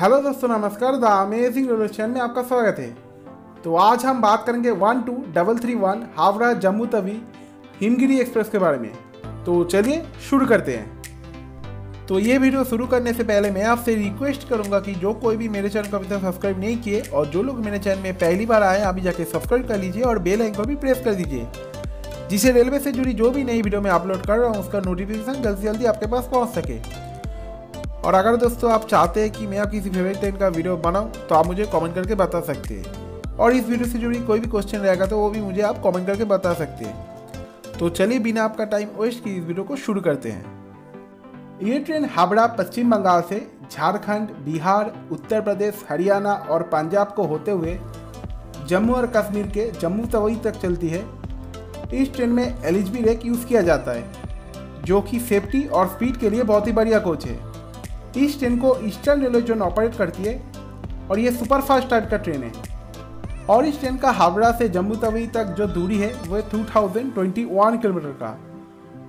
Hello दोस्तों नमस्कार, the amazing railway channel में आपका स्वागत है। तो आज हम बात करेंगे 12331 हावड़ा जम्मू तवी हिमगिरी एक्सप्रेस के बारे में। तो चलिए शुरू करते हैं। तो ये वीडियो शुरू करने से पहले मैं आपसे रिक्वेस्ट करूंगा कि जो कोई भी मेरे चैनल को अभी तक सब्सक्राइब नहीं किए और जो लोग मेरे चैनल में पहली बार आए अभी जाके सब्सक्राइब कर लीजिए और बेल आइकन को भी प्रेस कर दीजिए, जिसे रेलवे से जुड़ी जो भी नई वीडियो मैं अपलोड कर रहा हूँ उसका नोटिफिकेशन जल्दी जल्दी आपके पास पहुँच सके। और अगर दोस्तों आप चाहते हैं कि मैं आप किसी फेवरेट ट्रेन का वीडियो बनाऊं तो आप मुझे कमेंट करके बता सकते हैं, और इस वीडियो से जुड़ी कोई भी क्वेश्चन रहेगा तो वो भी मुझे आप कमेंट करके बता सकते हैं। तो चलिए बिना आपका टाइम वेस्ट किए इस वीडियो को शुरू करते हैं। ये ट्रेन हावड़ा पश्चिम बंगाल से झारखंड, बिहार, उत्तर प्रदेश, हरियाणा और पंजाब को होते हुए जम्मू और कश्मीर के जम्मू तवी तक चलती है। इस ट्रेन में LHB रेक यूज़ किया जाता है, जो कि सेफ्टी और स्पीड के लिए बहुत ही बढ़िया कोच है। इस ट्रेन को ईस्टर्न रेलवे जोन ऑपरेट करती है और ये सुपर फास्ट टाइप का ट्रेन है। और इस ट्रेन का हावड़ा से जम्मू तवी तक जो दूरी है वह 2021 किलोमीटर का,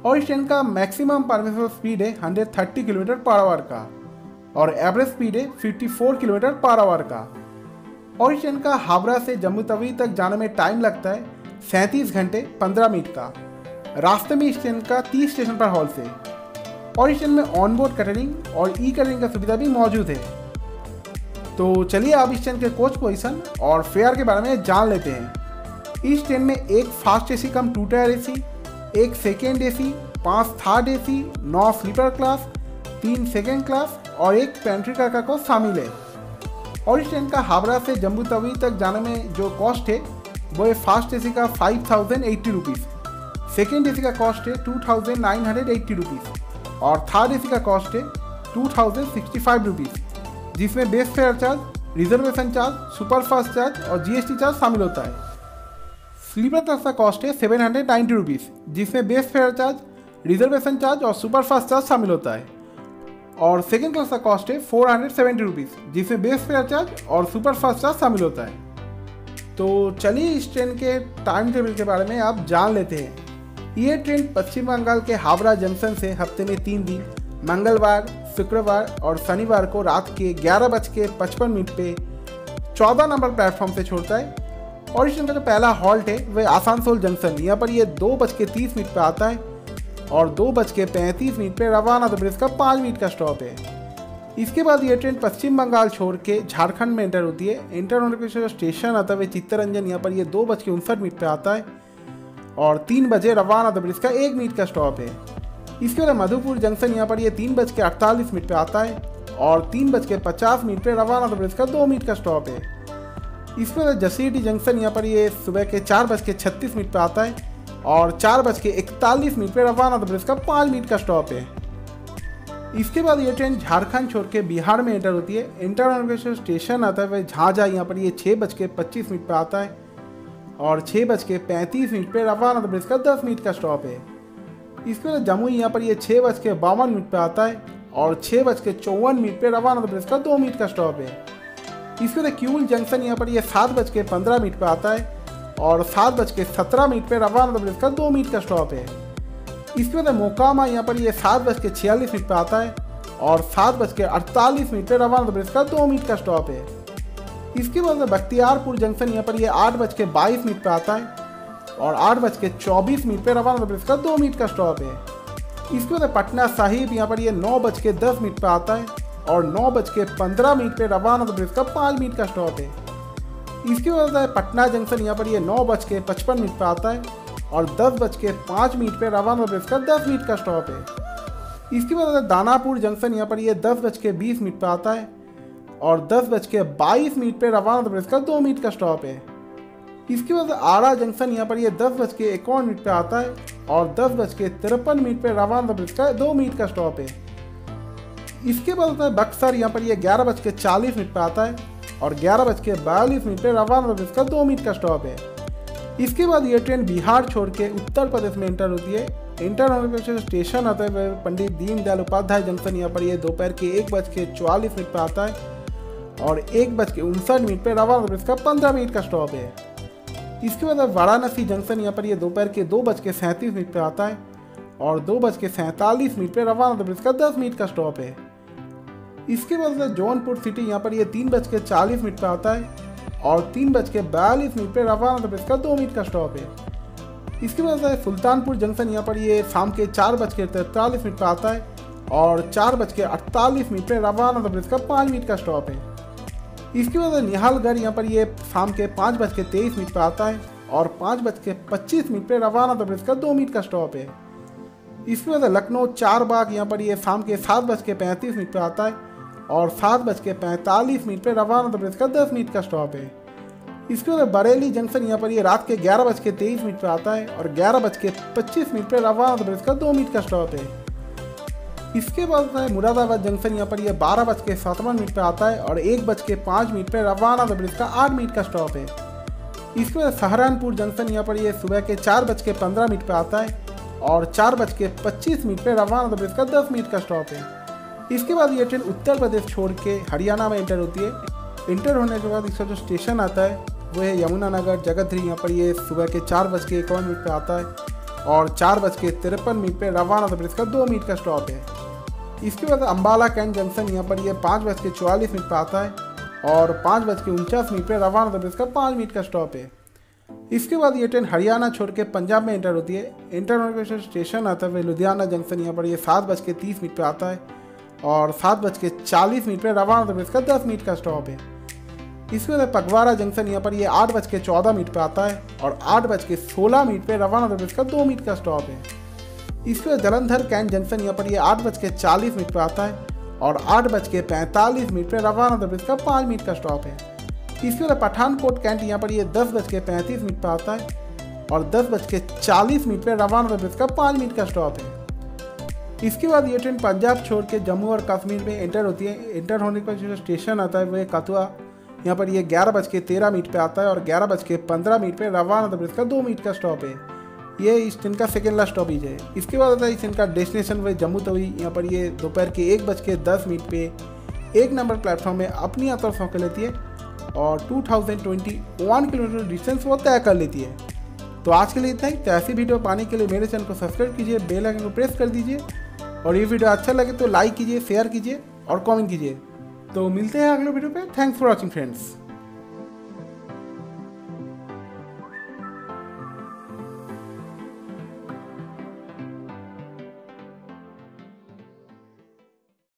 और इस ट्रेन का मैक्सिमम परमिटेबल स्पीड है 130 किलोमीटर पर आवर का और एवरेज स्पीड है 54 किलोमीटर पर आवर का। और इस ट्रेन का हावड़ा से जम्मू तवी तक जाने में टाइम लगता है 37 घंटे 15 मिनट का। रास्ते में इस ट्रेन का 30 स्टेशन पर हॉल्ट है और इस ट्रेन में ऑनबोर्ड कैटरिंग और ई कैटरिंग का सुविधा भी मौजूद है। तो चलिए अब इस ट्रेन के कोच पोजीशन और फेयर के बारे में जान लेते हैं। इस ट्रेन में एक first AC cum 2 tier AC, एक second AC, 5 third AC, 9 sleeper class, 3 second class और एक पेंट्री कार कोच शामिल है। और इस ट्रेन का हावड़ा से जम्मू तवी तक जाने में जो कॉस्ट है वो फास्ट एसी का 5080 रुपीज़, सेकेंड एसी का कॉस्ट है 2980 रुपीज़ और थर्ड एसी का कॉस्ट है 2065 रुपीज़, जिसमें base fare charge, reservation charge, super fast charge और GST चार्ज शामिल होता है। स्लीपर क्लास का कॉस्ट है 790 रुपीज़, जिसमें base fare charge, reservation charge और सुपर फास्ट चार्ज शामिल होता है। और सेकेंड क्लास का कॉस्ट है 470 रुपीज़, जिसमें बेस फेयर चार्ज और सुपर फास्ट चार्ज शामिल होता है। तो चलिए इस ट्रेन के टाइम टेबल के बारे में आप जान लेते हैं। ये ट्रेन पश्चिम बंगाल के हावड़ा जंक्शन से हफ्ते में 3 दिन मंगलवार, शुक्रवार और शनिवार को रात के 11:55 पे 14 नंबर प्लेटफॉर्म से छोड़ता है। और इस ट्रेन का जो पहला हॉल्ट है वह आसानसोल जंक्शन, यहाँ पर यह 2:30 पे आता है और 2:35 पे रवाना ब्रिज का 5 मिनट का स्टॉप है। इसके बाद ये ट्रेन पश्चिम बंगाल छोड़ के झारखंड में एंटर होती है। एंटर होने के स्टेशन आता है चित्तरंजन, यहाँ पर यह 2:59 पे आता है और 3 बजे रवाना ब्रिज का 1 मिनट का स्टॉप है। इसके बाद मधुपुर जंक्शन, यहाँ पर यह 3:48 पे आता है और 3:50 पे रवाना ब्रिज का 2 मिनट का स्टॉप है। इसके बाद जसीडीह जंक्शन, यहाँ पर यह सुबह के 4:36 पे आता है और 4:41 पे रवाना ब्रिज का 5 मिनट का स्टॉप है। इसके बाद ये ट्रेन झारखंड छोड़ के बिहार में एंटर होती है। एंटर होने के स्टेशन आता है वह झाझा, यहाँ पर यह 6:25 पे आता है और 6:35 पे रवाना ब्रिज का 10 मिनट का स्टॉप है। इसके बाद जमुई, यहाँ पर यह 6:52 पे आता है और 6:54 पे रवाना ब्रिज का 2 मिनट का स्टॉप है। इसके बाद किऊल जंक्शन, यहाँ पर यह 7:15 पे आता है और 7:17 पे रवाना ब्रिज का 2 मिनट का स्टॉप है। इसके बाद मोकामा, यहाँ पर यह 7:46 पे आता है और 7:48 पे रवाना ब्रिज का 2 मिनट का स्टॉप है। इसके बाद बख्तियारपुर जंक्शन, यहाँ पर यह 8:22 पे आता है और 8:24 पे रवाना ब्रिज का 2 मिनट का स्टॉप है। इसके बाद पटना साहिब, यहाँ पर यह 9:10 पे आता है और 9:15 पे रवाना ब्रिज का 5 मिनट का स्टॉप है। इसके बाद पटना जंक्शन, यहाँ पर यह 9:55 पे आता है और 10:05 पे रवाना ब्रिज का 10 मिनट का स्टॉप है। इसके बाद दानापुर जंक्शन, यहाँ पर यह 10:20 पे आता है और 10:22 पे रवाना ब्रिज का 2 मिनट का स्टॉप है। इसके बाद आरा जंक्शन, यहाँ पर यह 10:51 पे आता है और 10:53 पे रवाना ब्रिज का 2 मिनट का स्टॉप है। इसके बाद बक्सर, यहाँ पर यह 11:40 पे आता है और 11:42 पे रवाना ब्रिज का 2 मिनट का स्टॉप है। इसके बाद यह ट्रेन बिहार छोड़ के उत्तर प्रदेश में एंटर होती है। एंटर होने के स्टेशन आता है पंडित दीनदयाल उपाध्याय जंक्शन, यहाँ पर यह दोपहर के 1:44 पे आता है और 1:59 पे रवाना ब्रिज का 15 मिनट का स्टॉप है। इसके बाद वाराणसी जंक्शन, यहाँ पर यह दोपहर के 2:37 पे आता है और 2:47 पे रवाना ब्रिज का 10 मिनट का स्टॉप है। इसके बाद जौनपुर सिटी यहाँ पर ये 3:40 मिनट पर आता है और 3:42 मिनट पर रवाना आंध्र प्रदेश का 2 मिनट का स्टॉप है। इसके बाद सुल्तानपुर जंक्शन यहाँ पर ये शाम के 4:43 मिनट पर आता है और 4:48 मिनट पर रवाना आंध्र प्रदेश का 5 मिनट का स्टॉप है। इसके बाद निहालगढ़ यहाँ पर ये शाम के 5:23 मिनट पर आता है और 5:25 मिनट पर रवाना आंध्र प्रदेश का 2 मिनट का स्टॉप है। इसके बाद लखनऊ चारबाग यहाँ पर ये शाम के 7:35 मिनट पर आता है और 7:45 मिनट पर रवाना आंध्र प्रदेश का 10 मिनट का स्टॉप है। इसके बाद बरेली जंक्शन यहाँ पर ये रात के 11:23 मिनट पर आता है और 11:25 मिनट पर रवाना आंध्र प्रदेश का 2 मिनट का स्टॉप है। इसके बाद है मुरादाबाद जंक्शन यहाँ पर यह 12:57 मिनट पर आता है और 1:05 मिनट पर रवाना आंध्र प्रदेश का 8 मिनट का स्टॉप है। इसके बाद सहारनपुर जंक्शन यहाँ पर यह सुबह के 4:15 मिनट पर आता है और 4:25 मिनट पर रवाना आंध्र प्रदेश का 10 मिनट का स्टॉप है। इसके बाद ये ट्रेन उत्तर प्रदेश छोड़ के हरियाणा में एंटर होती है। इंटर होने के बाद इसका जो स्टेशन आता है वो है यमुनानगर जगतरी। यहाँ पर ये सुबह के 4:51 मिनट पर आता है और 4:53 मिनट पर रवाना आंध्र प्रदेश का 2 मिनट का स्टॉप है। इसके बाद अम्बाला कैंट जंक्शन यहाँ पर यह 5:44 मिनट पर आता है और 5:49 मिनट पर रवाना आंध्र प्रदेश का 5 मिनट का स्टॉप है। इसके बाद ये ट्रेन हरियाणा छोड़ के पंजाब में एंटर होती है। इंटर होने के स्टेशन आता है लुधियाना जंक्शन यहाँ पर ये 7:30 मिनट पर आता है और 7:40 मिनट पर रवाना आंध्र प्रदेश का 10 मिनट का स्टॉप है। इसके बाद पगवाड़ा जंक्शन यहाँ पर ये 8:14 मिनट पर आता है और 8:16 मिनट पर रवाना आंध्र प्रदेश का 2 मिनट का स्टॉप है। इसके बाद जलंधर कैंट जंक्शन यहाँ पर ये 8:40 मिनट पर आता है और 8:45 मिनट पर रवाना आंध्र प्रदेश का 5 मिनट का स्टॉप है। इसके बाद पठानकोट कैंट यहाँ पर ये 10:35 मिनट पर आता है और 10:40 मिनट पर रवाना आंध्र प्रदेश का 5 मिनट का स्टॉप है। इसके बाद ये ट्रेन पंजाब छोड़ के जम्मू और कश्मीर में एंटर होती है। एंटर होने पर जो स्टेशन आता है वह कथुआ यहाँ पर ये 11:13 मिनट पर आता है और 11:15 मिनट पर रवाना आंध्र प्रदेश का 2 मिनट का स्टॉप है। ये इस ट्रेन का सेकेंड लास्ट स्टॉपेज है। इसके बाद आता है इस ट्रेन का डेस्टिनेशन वह जम्मू तवी। यहाँ पर ये दोपहर के 1:10 मिनट पर 1 नंबर प्लेटफॉर्म में अपनी यात्रा सौंप लेती है और 2021 किलोमीटर डिस्टेंस वो तय कर लेती है। तो आज के लिए इतना ही। तो ऐसी वीडियो पाने के लिए मेरे चैनल को सब्सक्राइब कीजिए, बेल आइकन को प्रेस कर दीजिए और ये वीडियो अच्छा लगे तो लाइक कीजिए, शेयर कीजिए और कमेंट कीजिए। तो मिलते हैं अगले वीडियो पे। Thanks for watching friends.